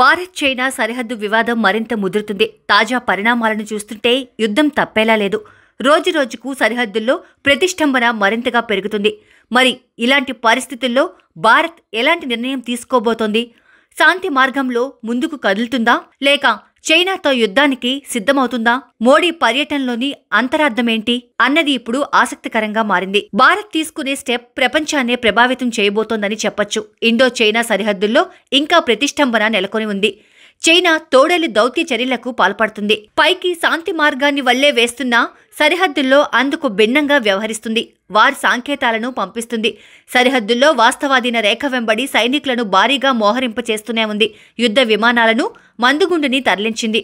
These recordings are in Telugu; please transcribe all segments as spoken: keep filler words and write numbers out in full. భారత్ చైనా సరిహద్దు వివాదం మరింత ముదురుతుంది. తాజా పరిణామాలను చూస్తుంటే యుద్ధం తప్పేలా లేదు. రోజురోజుకు సరిహద్దుల్లో ప్రతిష్టంభన మరింతగా పెరుగుతుంది. మరి ఇలాంటి పరిస్థితుల్లో భారత్ ఎలాంటి నిర్ణయం తీసుకోబోతోంది? శాంతి మార్గంలో ముందుకు కదులుతుందా లేక చైనాతో యుద్ధానికి సిద్ధమవుతుందా? మోడీ పర్యటనలోని అంతరార్థమేంటి అన్నది ఇప్పుడు ఆసక్తికరంగా మారింది. భారత్ తీసుకునే స్టెప్ ప్రపంచాన్నే ప్రభావితం చేయబోతోందని చెప్పొచ్చు. ఇండో చైనా సరిహద్దుల్లో ఇంకా ప్రతిష్టంభన నెలకొని ఉంది. చైనా తోడేలి దౌత్య చర్యలకు పాల్పడుతుంది. పైకి శాంతి మార్గాన్ని వల్లే వేస్తున్నా సరిహద్దుల్లో అందుకు భిన్నంగా వ్యవహరిస్తుంది. వార్ సంకేతాలను పంపిస్తుంది. సరిహద్దుల్లో వాస్తవాధీన రేఖ వెంబడి సైనికులను భారీగా మోహరింపచేస్తూనే ఉంది. యుద్ధ విమానాలను, మందుగుండుని తరలించింది.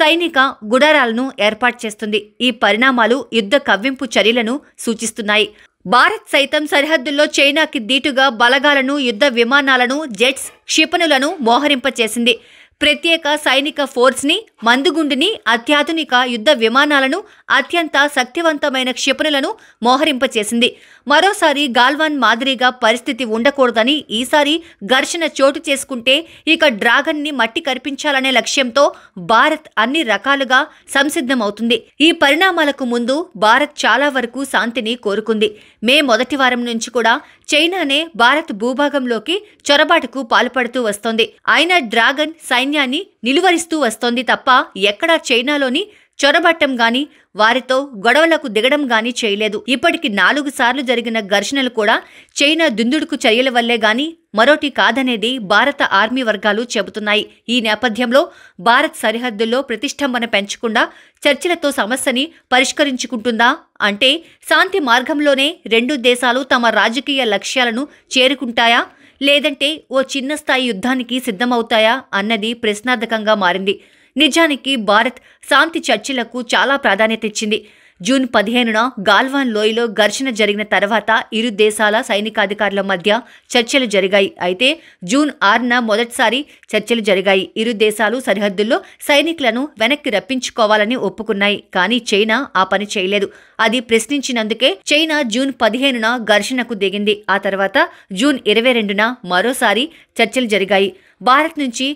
సైనిక గుడారాలను ఏర్పాటు చేస్తుంది. ఈ పరిణామాలు యుద్ధ కవ్వింపు చర్యలను సూచిస్తున్నాయి. భారత్ సైతం సరిహద్దుల్లో చైనాకి దీటుగా బలగాలను, యుద్ధ విమానాలను, జెట్స్, క్షిపణులను మోహరింపచేసింది. ప్రత్యేక సైనిక ఫోర్స్ని, మందుగుండుని, అత్యాధునిక యుద్ధ విమానాలను, అత్యంత శక్తివంతమైన క్షిపణులను మోహరింపచేసింది. మరోసారి గాల్వాన్ మాదిరిగా పరిస్థితి ఉండకూడదని, ఈసారి ఘర్షణ చోటు చేసుకుంటే ఇక డ్రాగన్ని మట్టి కరిపించాలనే లక్ష్యంతో భారత్ అన్ని రకాలుగా సంసిద్ధమవుతుంది. ఈ పరిణామాలకు ముందు భారత్ చాలా వరకు శాంతిని కోరుకుంది. మే మొదటి వారం నుంచి కూడా చైనానే భారత్ భూభాగంలోకి చొరబాటుకు పాల్పడుతూ వస్తోంది. అయినా డ్రాగన్ సైన్యాన్ని నిలువరిస్తూ వస్తోంది తప్ప ఎక్కడా చైనాలోని చొరబట్టం గాని, వారితో గొడవలకు దిగడం గాని చేయలేదు. ఇప్పటికి నాలుగు సార్లు జరిగిన ఘర్షణలు కూడా చైనా దుందుడుకు చర్యల వల్లే గాని మరోటి కాదనేది భారత ఆర్మీ వర్గాలు చెబుతున్నాయి. ఈ నేపథ్యంలో భారత్ సరిహద్దుల్లో ప్రతిష్టంభన పెంచకుండా చర్చలతో సమస్యని పరిష్కరించుకుంటుందా అంటే శాంతి మార్గంలోనే రెండు దేశాలు తమ రాజకీయ లక్ష్యాలను చేరుకుంటాయా లేదంటే ఓ చిన్న స్థాయి యుద్ధానికి సిద్ధమవుతాయా అన్నది ప్రశ్నార్థకంగా మారింది. నిజానికి భారత్ శాంతి చర్చలకు చాలా ప్రాధాన్యత ఇచ్చింది. జూన్ పదిహేనున గాల్వాన్ లోయలో ఘర్షణ జరిగిన తర్వాత ఇరు దేశాల సైనికాధికారుల మధ్య చర్చలు జరిగాయి. అయితే జూన్ ఆరున మొదటిసారి చర్చలు జరిగాయి. ఇరు దేశాలు సరిహద్దుల్లో సైనికులను వెనక్కి రప్పించుకోవాలని ఒప్పుకున్నాయి. కానీ చైనా ఆ పని చేయలేదు. అది ప్రశ్నించినందుకే చైనా జూన్ పదిహేనున ఘర్షణకు దిగింది. ఆ తర్వాత జూన్ ఇరవై రెండున మరోసారి చర్చలు జరిగాయి. భారత్ నుంచి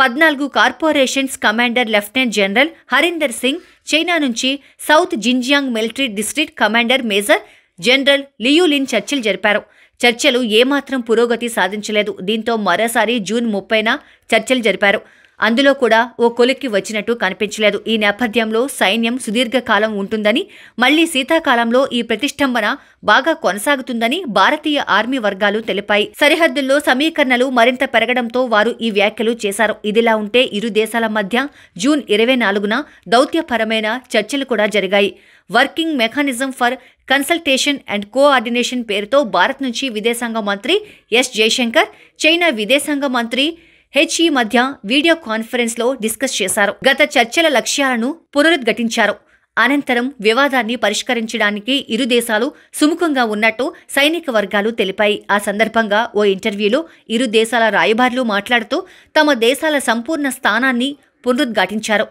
పద్నాలుగు corporations commander lieutenant general Harinder Singh, China నుంచి south Xinjiang military district commander major general Liu Lin చర్చలు జరిపారు. చర్చలు ఏమాత్రం పురోగతి సాధించలేదు. దీంతో మరోసారి జూన్ ముప్పైన చర్చలు జరిపారు. అందులో కూడా ఓ కొలిక్కి వచ్చినట్టు కనిపించలేదు. ఈ నేపథ్యంలో సైన్యం సుదీర్ఘకాలం ఉంటుందని, మళ్లీ శీతాకాలంలో ఈ ప్రతిష్టంభన బాగా కొనసాగుతుందని భారతీయ ఆర్మీ వర్గాలు తెలిపాయి. సరిహద్దుల్లో సమీకరణలు మరింత పెరగడంతో వారు ఈ వ్యాఖ్యలు చేశారు. ఇదిలా ఉంటే ఇరు దేశాల మధ్య జూన్ ఇరవై నాలుగున దౌత్యపరమైన చర్చలు కూడా జరిగాయి. Working mechanism for consultation and coordination పేరుతో భారత్ నుంచి విదేశాంగ మంత్రి ఎస్ జయశంకర్, చైనా విదేశాంగ మంత్రి హెచ్ఈ మధ్య వీడియో కాన్ఫరెన్స్లో డిస్కస్ చేశారు. గత చర్చల లక్ష్యాలను పునరుద్ఘటించారు. అనంతరం వివాదాన్ని పరిష్కరించడానికి ఇరు దేశాలు సుముఖంగా ఉన్నట్టు సైనిక వర్గాలు తెలిపాయి. ఆ సందర్భంగా ఓ ఇంటర్వ్యూలో ఇరు దేశాల రాయబారులు మాట్లాడుతూ తమ దేశాల సంపూర్ణ స్థానాన్ని పునరుద్ఘాటించారు.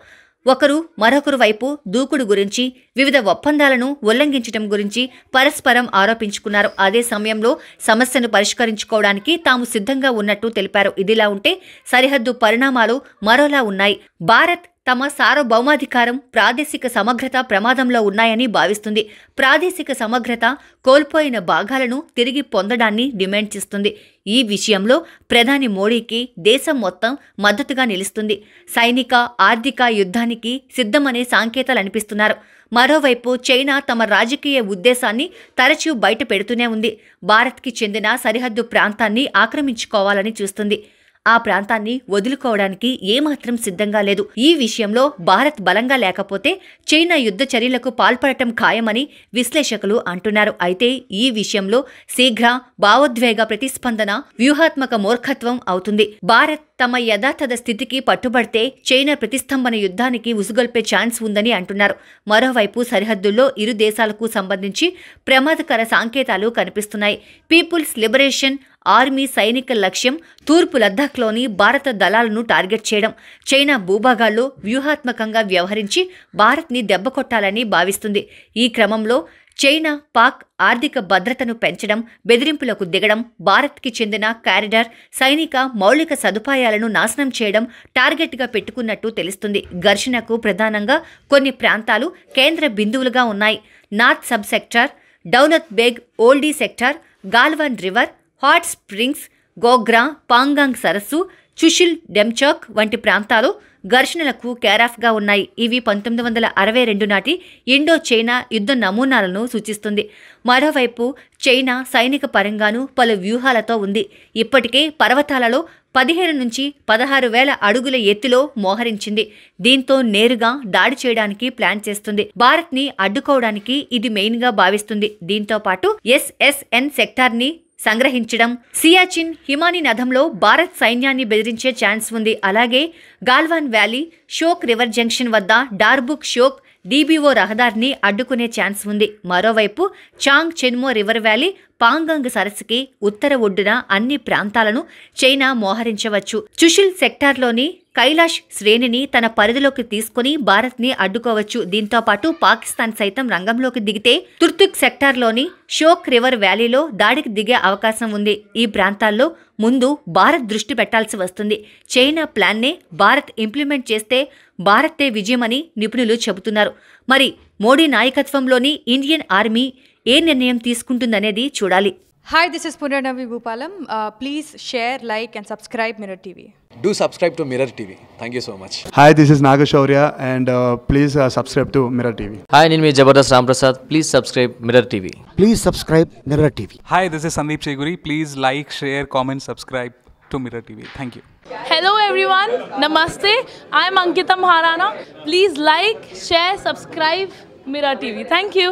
ఒకరు మరొకరు వైపు దూకుడు గురించి, వివిధ ఒప్పందాలను ఉల్లంఘించడం గురించి పరస్పరం ఆరోపించుకున్నారు. అదే సమయంలో సమస్యను పరిష్కరించుకోవడానికి తాము సిద్ధంగా ఉన్నట్టు తెలిపారు. ఇదిలా ఉంటే సరిహద్దు పరిణామాలు మరోలా ఉన్నాయి. భారత్ తమ సార్వభౌమాధికారం, ప్రాదేశిక సమగ్రత ప్రమాదంలో ఉన్నాయని భావిస్తుంది. ప్రాదేశిక సమగ్రత కోల్పోయిన భాగాలను తిరిగి పొందడాన్ని డిమాండ్ చేస్తుంది. ఈ విషయంలో ప్రధాని మోడీకి దేశం మొత్తం మద్దతుగా నిలుస్తుంది. సైనిక, ఆర్థిక యుద్ధానికి సిద్ధమనే సంకేతాలనిపిస్తున్నారు. మరోవైపు చైనా తమ రాజకీయ ఉద్దేశాన్ని తరచూ బయట పెడుతూనే ఉంది. భారత్కి చెందిన సరిహద్దు ప్రాంతాన్ని ఆక్రమించుకోవాలని చూస్తుంది. ఆ ప్రాంతాన్ని వదులుకోవడానికి ఏమాత్రం సిద్ధంగా లేదు. ఈ విషయంలో భారత్ బలంగా లేకపోతే చైనా యుద్ధ చర్యలకు పాల్పడటం ఖాయమని విశ్లేషకులు అంటున్నారు. అయితే ఈ విషయంలో శీఘ్ర భావోద్వేగ ప్రతిస్పందన వ్యూహాత్మక మూర్ఖత్వం అవుతుంది. భారత్ తమ యథాతథ స్థితికి పట్టుబడితే చైనా ప్రతిష్టంభన యుద్ధానికి ఉసుగొల్పే ఛాన్స్ ఉందని అంటున్నారు. మరోవైపు సరిహద్దుల్లో ఇరు దేశాలకు సంబంధించి ప్రమాదకర సంకేతాలు కనిపిస్తున్నాయి. పీపుల్స్ లిబరేషన్ ఆర్మీ సైనిక లక్ష్యం తూర్పు లద్దాఖ్లోని భారత దళాలను టార్గెట్ చేయడం. చైనా భూభాగాల్లో వ్యూహాత్మకంగా వ్యవహరించి భారత్ని దెబ్బకొట్టాలని భావిస్తుంది. ఈ క్రమంలో చైనా పాక్ ఆర్థిక భద్రతను పెంచడం, బెదిరింపులకు దిగడం, భారత్కి చెందిన కారిడార్, సైనిక మౌలిక సదుపాయాలను నాశనం చేయడం టార్గెట్గా పెట్టుకున్నట్టు తెలుస్తుంది. ఘర్షణకు ప్రధానంగా కొన్ని ప్రాంతాలు కేంద్ర బిందువులుగా ఉన్నాయి. North sub sector, Daulat Beg Oldi sector, Galwan river, hot springs, Gogra, Pangong సరస్సు, చుషిల్ డెమ్చాక్ వంటి ప్రాంతాలు ఘర్షణలకు కేరాఫ్గా ఉన్నాయి. ఇవి పంతొమ్మిది వందల అరవై రెండు నాటి ఇండో చైనా యుద్ధ నమూనాలను సూచిస్తుంది. మరోవైపు చైనా సైనిక పరంగానూ పలు వ్యూహాలతో ఉంది. ఇప్పటికే పర్వతాలలో పదిహేను నుంచి పదహారు వేల అడుగుల ఎత్తులో మోహరించింది. దీంతో నేరుగా దాడి చేయడానికి ప్లాన్ చేస్తుంది. భారత్ని అడ్డుకోవడానికి ఇది మెయిన్గా భావిస్తుంది. దీంతో పాటు ఎస్ఎస్ఎన్ సెక్టార్ని సంగ్రహించడం, సియాచిన్ హిమాని నదంలో భారత్ సైన్యాన్ని బెదిరించే ఛాన్స్ ఉంది. అలాగే Galwan valley, Shyok river junction వద్ద డార్బుక్ షోక్ డీబీఓ రహదారిని అడ్డుకునే ఛాన్స్ ఉంది. మరోవైపు చాంగ్ చెన్మో రివర్ వ్యాలీ, పాంగంగ్ సరస్సుకి ఉత్తర ఒడ్డున అన్ని ప్రాంతాలను చైనా మోహరించవచ్చు. చుషిల్ సెక్టార్లోని కైలాష్ శ్రేణిని తన పరిధిలోకి తీసుకుని భారత్ని అడ్డుకోవచ్చు. దీంతో పాటు పాకిస్తాన్ సైతం రంగంలోకి దిగితే తుర్తుక్ సెక్టార్లోని షోక్ రివర్ వ్యాలీలో దాడికి దిగే అవకాశం ఉంది. ఈ ప్రాంతాల్లో ముందు భారత్ దృష్టి పెట్టాల్సి వస్తుంది. చైనా ప్లాన్నే భారత్ ఇంప్లిమెంట్ చేస్తే భారతే విజయమని నిపుణులు చెబుతున్నారు. మరి మోడీ నాయకత్వంలోని ఇండియన్ ఆర్మీ ఏ నిర్ణయం తీసుకుంటుందనేది చూడాలి. Hi, this is Punarnavi Bhupalam. Uh, please share, like and subscribe Mirror T V. Do subscribe to Mirror T V. Thank you so much. Hi, this is Nagashaurya and uh, please uh, subscribe to Mirror T V. Hi, my name is Jabardast Ramprasad. Please subscribe Mirror T V. Please subscribe Mirror T V. Hi, this is Sandeep Cheguri. Please like, share, comment, subscribe to Mirror T V. Thank you. Hello everyone. Namaste. I am Ankita Maharana. Please like, share, subscribe Mirror T V. Thank you.